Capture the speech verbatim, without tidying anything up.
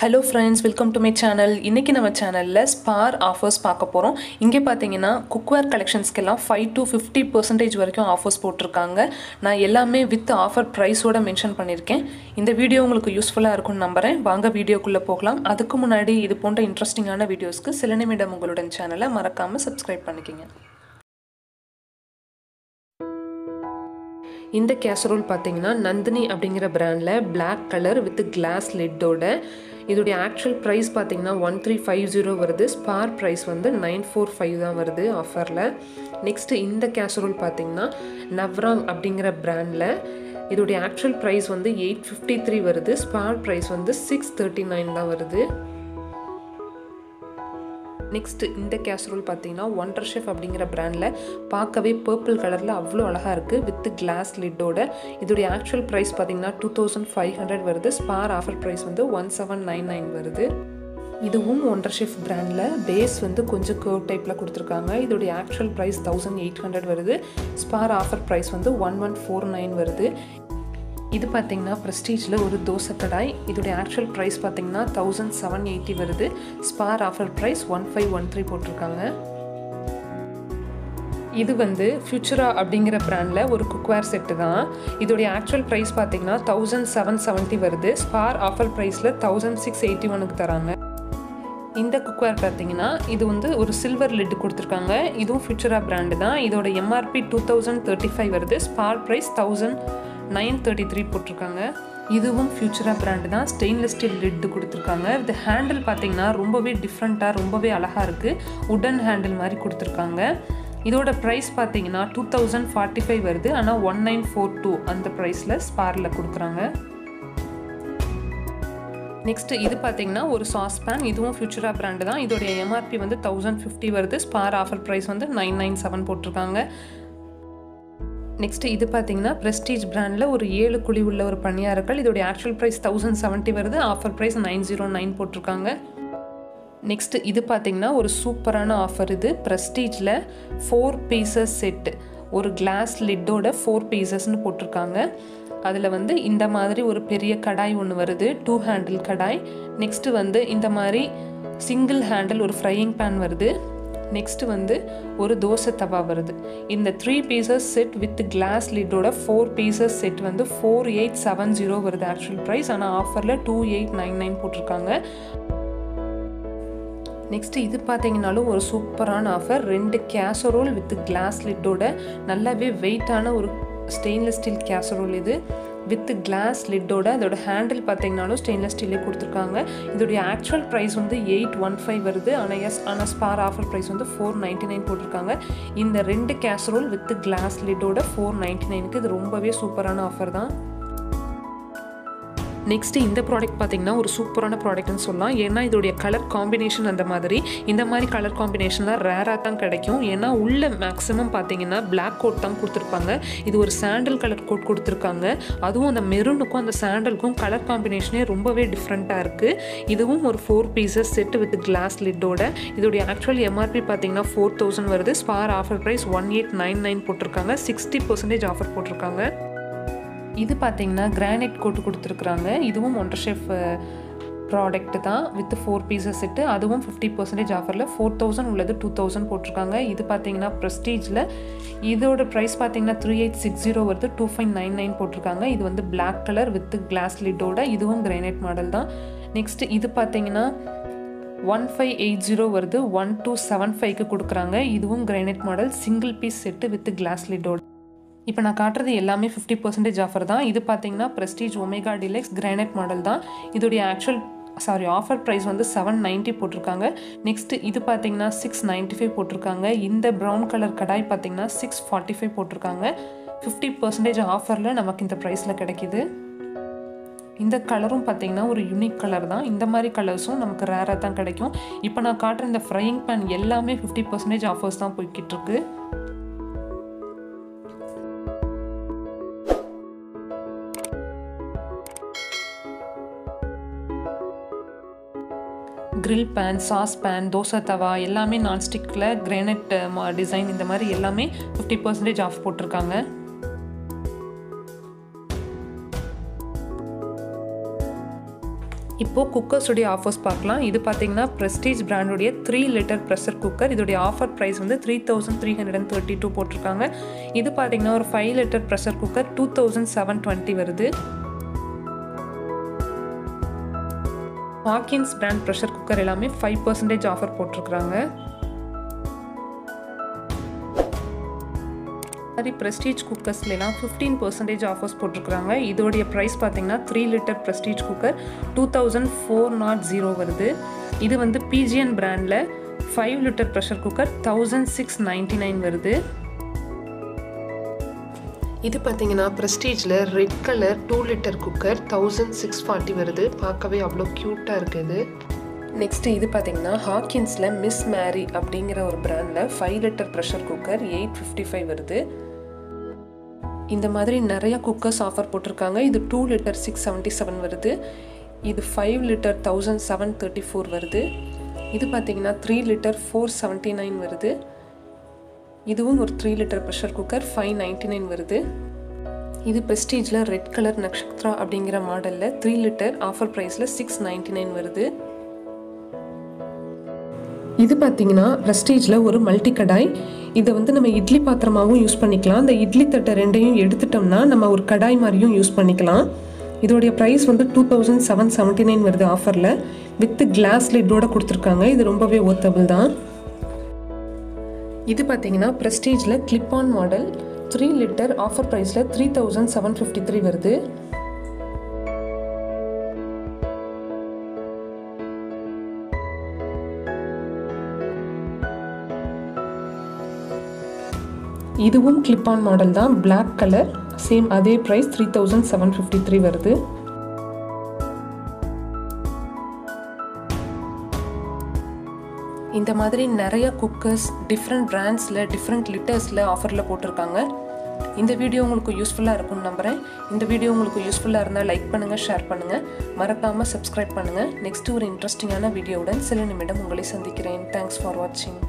Hello friends, welcome to my channel. Inneki nama channel la Spar offers paaka porom. Inge pathingina cookware collections kella five to fifty percent varaikkum offers potirukanga. Na ellame with offer price oda mention pannirken. Indha video ungalku useful ah irukum nambaren. Vaanga video kulla pogalam. Adukku munadi idu pondra interesting ana videos ku selenamida ungaloda channel la marakama subscribe pannikinga. இந்த casserole பாத்தீங்கன்னா நந்தினி அப்படிங்கற பிராண்ட்ல black color with glass lid ஓட இதோட actual price பாத்தீங்கன்னா one three five zero வருது Spar price வந்து nine four five தான் வருது ஆஃபர்ல next இந்த casserole பாத்தீங்கன்னா Navram அப்படிங்கற பிராண்ட்ல இதோட actual price வந்து eight fifty-three வருது Spar price வந்து six thirty-nine தான் வருது Next, in the casserole pathina, wonder chef abdingra brand la, paakave purple color la, avlo alaga irukku with the glass lid oda. Idude actual price pathina two thousand five hundred varudhu. Spar offer price vandu one seven nine nine varudhu. இதுவும் wonder chef brandல base வந்து கொஞ்சம் curve typeல கொடுத்திருக்காங்க. இதோட actual price eighteen hundred வருது. Spar offer price வந்து eleven forty-nine வருது. இது பாத்தீங்கன்னா பிரஸ்டீஜ்ல ஒரு தோசை கடாய் இதோட actual price பாத்தீங்கன்னா seventeen eighty வருது Spar offer price fifteen thirteen போட்டுருக்காங்க இது வந்து Futura அப்படிங்கற பிராண்ட்ல ஒரு குக்வேர் செட் தான் இதோட actual price பாத்தீங்கன்னா seventeen seventy வருது Spar offer priceல sixteen eighty-one க்கு தராங்க இந்த குக்வேர் பாத்தீங்கன்னா இது வந்து ஒரு silver lid கொடுத்திருக்காங்க இதுவும் Futura brand தான் இதோட M R P two thousand thirty-five வருது Spar price one thousand nine thirty-three போட்டுருக்காங்க இதுவும் Futura brand தான் stainless steel lid கொடுத்திருக்காங்க இந்த ஹேண்டில் பாத்தீங்கன்னா ரொம்பவே டிஃபரண்டா ரொம்பவே அழகா இருக்கு wooden handle மாதிரி கொடுத்திருக்காங்க இதோட price பாத்தீங்கன்னா two thousand forty-five வருது ஆனா nineteen forty-two அந்த priceல Sparல கொடுக்கறாங்க next இது பாத்தீங்கன்னா ஒரு சாஸ் pan இதுவும் Futura brand தான் இதோட M R P வந்து one thousand fifty வருது Spar offer price வந்து nine ninety-seven போட்டுருக்காங்க Next, this is the prestige brand. This is the actual price one thousand seventy வருது offer price nine oh nine போட்டுருக்காங்க Next, this is a super offer. This is prestige four pieces set. ஒரு glass lid ஓட four pieces னு போட்டுருக்காங்க அதுல வந்து இந்த மாதிரி ஒரு பெரிய கடாய் ஒன்னு வருது two handle கடாய் Next வந்து இந்த மாதிரி single handle ஒரு frying pan வருது Next வந்து ஒரு தோசை தவா வருது இந்த three pieces set with glass lid ஓட four pieces set வந்து forty-eight seventy வருது actual price ஆனா ஆஃபர்ல twenty-eight ninety-nine போட்டுருக்காங்க நெக்ஸ்ட் இது பாத்தீங்கனால ஒரு சூப்பரான ஆஃபர் ரெண்டு கேசரோல் with glass lid ஓட நல்லவே வெயிட்டான ஒரு stainless steel கேசரோல் இது with glass lid ஓட அதோட ஹேண்டில் பாத்தீங்கனாலும் stainless steel ஏ கொடுத்திருக்காங்க இதோட actual price வந்து eight fifteen வருது ஆனா yes ஆனா Spar offer price வந்து four ninety-nine போட்டுருக்காங்க இந்த ரெண்டு casserole with glass lid ஓட four ninety-nine க்கு இது ரொம்பவே சூப்பரான ஆஃபர் தான் நெக்ஸ்ட் இந்த ப்ராடக்ட் பாத்தீங்கன்னா ஒரு சூப்பரான ப்ராடக்ட்னு சொல்லலாம் ஏன்னா இதோட கலர் காம்பினேஷன் அந்த மாதிரி இந்த மாதிரி கலர் காம்பினேஷன்லாம் ரேரா தான் கிடைக்கும் ஏன்னா உள்ள மேக்ஸिमम பாத்தீங்கன்னா Black கோட் தான் கொடுத்திருப்பாங்க இது ஒரு சாண்டல் கலர் கோட் கொடுத்திருக்காங்க அதுவும் அந்த மெரூனுக்கும் அந்த சாண்டலுக்கும் கலர் காம்பினேஷனே ரொம்பவே டிஃபரண்டா இருக்கு இதுவும் ஒரு four pieces set with glass lid ஓட இதோட actual M R P பாத்தீங்கன்னா four thousand வருது Spar offer price eighteen ninety-nine போட்டுருக்காங்க sixty percent ஆஃபர் போட்டுருக்காங்க இது பாத்தீங்கன்னா கிரானைட் கோட் கொடுத்திருக்காங்க இதுவும் wonder chef ப்ராடக்ட் தான் with four pieces செட் அதுவும் fifty percent ஆஃபர்ல four thousand உள்ளது two thousand போட்டுருக்காங்க இது பாத்தீங்கன்னா பிரஸ்டீஜ்ல இதோட பிரைஸ் பாத்தீங்கன்னா thirty-eight sixty வருது twenty-five ninety-nine போட்டுருக்காங்க இது வந்து Black colour with glass lid ஓட இதுவும் கிரானைட் மாடல் தான் நெக்ஸ்ட் இது பாத்தீங்கன்னா fifteen eighty வருது twelve seventy-five க்கு கொடுக்கறாங்க இதுவும் granite model single piece set with glass lid ஓட இப்போ நான் காட்றது எல்லாமே fifty percent ஆஃபர் தான் இது பாத்தீங்கன்னா prestige omega deluxe granite model தான் இதோட actual sorry offer price வந்து seven ninety போட்டுருக்காங்க next இது பாத்தீங்கன்னா six ninety-five போட்டுருக்காங்க இந்த brown color கடாய் பாத்தீங்கன்னா six forty-five போட்டுருக்காங்க fifty percent ஆஃபர்ல நமக்கு இந்த பிரைஸ்ல கிடைக்குது இந்த கலரும் பாத்தீங்கன்னா ஒரு யூனிக் கலர் தான் இந்த மாதிரி கலர்ஸும் நமக்கு ரேரா தான் கிடைக்கும் இப்போ நான் காட்ற இந்த frying pan எல்லாமே fifty percent ஆஃபர்ஸ் தான் போயிட்டு இருக்கு grill pan, sauce pan, dosa tawa எல்லாமே non-stick ல granite design இந்த மாதிரி எல்லாமே fifty percent ஆஃப் போட்டுருக்காங்க இப்போ குக்கர் ஸ்டுடியோ ஆஃபர்ஸ் பார்க்கலாம். இது பார்த்தீங்கன்னா prestige brand உடைய three liter ப்ரெஷர் குக்கர். இதோடைய ஆஃபர் ப்ரைஸ் வந்து three thousand three hundred and thirty two போட்டிருக்காங்க. இது பார்த்தீங்கன்னா ஒரு five litre pressure cooker two thousand seven twenty வருது. Hawkins brand ப்ரெஷர் குக்கர் எல்லாமே ஃபைவ் பர்சன்டேஜ் ஆஃபர் போட்டிருக்காங்க. மாதிரி prestige குக்கர்ஸ்லாம் ஃபிஃப்டீன் பர்சன்டேஜ் ஆஃபர்ஸ் போட்டிருக்காங்க. இதோடைய ப்ரைஸ் பார்த்தீங்கன்னா three litre prestige cooker two thousand four nought zero வருது. இது வந்து P G N பிராண்டில் five litre pressure cooker thousand six ninety nine வருது. இது பார்த்தீங்கன்னா prestige-ல red colour two litre cooker thousand six forty வருது. பார்க்கவே அவ்வளோ க்யூட்டாக இருக்குது. நெக்ஸ்ட்டு இது பார்த்தீங்கன்னா Hawkinsல மிஸ் மேரி அப்படிங்கிற ஒரு பிராண்டில் five litre pressure cooker eight fifty five வருது. இந்த மாதிரி நிறையா குக்கர்ஸ் ஆஃபர் போட்டிருக்காங்க. இது two litre six seventy seven வருது. இது five litre thousand seven thirty four வருது. இது பார்த்தீங்கன்னா three litre four seventy nine வருது. இதுவும் ஒரு three litre pressure cooker five ninety nine வருது. இது prestige-ல ரெட் கலர் Nakshathra அப்படிங்கிற மாடலில் த்ரீ லிட்டர் ஆஃபர் ப்ரைஸில் சிக்ஸ் நைன்ட்டி நைன் வருது. இது பார்த்தீங்கன்னா prestige-ல ஒரு மல்டி கடாய். இதை வந்து நம்ம இட்லி பாத்திரமாகவும் யூஸ் பண்ணிக்கலாம். இந்த இட்லி தட்டை ரெண்டையும் எடுத்துட்டோம்னா நம்ம ஒரு கடாய் மாதிரியும் யூஸ் பண்ணிக்கலாம். இதோடைய ப்ரைஸ் வந்து two thousand seven seventy nine வருது ஆஃபரில். வித் கிளாஸ் லிட்டோட கொடுத்துருக்காங்க. இது ரொம்பவே ஒர்த்தபிள் தான். இது பார்த்தீங்கன்னா prestige-ல clip on model three litre offer ப்ரைஸில் three thousand seven fifty three வருது. இதுவும் கிளிப் ஆன் மாடல் தான், பிளாக் கலர், சேம் அதே price three thousand seven fifty three வருது. இந்த மாதிரி நிறைய குக்கர்ஸ் டிஃப்ரெண்ட் பிராண்ட்ஸில் டிஃப்ரெண்ட் லிட்டர்ஸில் ஆஃபரில் போட்டிருக்காங்க. இந்த வீடியோ உங்களுக்கு யூஸ்ஃபுல்லாக இருக்கும்னு நம்புகிறேன். இந்த வீடியோ உங்களுக்கு யூஸ்ஃபுல்லாக இருந்தால் லைக் பண்ணுங்கள், ஷேர் பண்ணுங்கள், மறக்காமல் சப்ஸ்கிரைப் பண்ணுங்கள். நெக்ஸ்ட் ஒரு இன்ட்ரெஸ்டிங்கான வீடியோவுடன் சில நிமிடம் உங்களை சந்திக்கிறேன். தேங்க்ஸ் ஃபார் வாட்சிங்.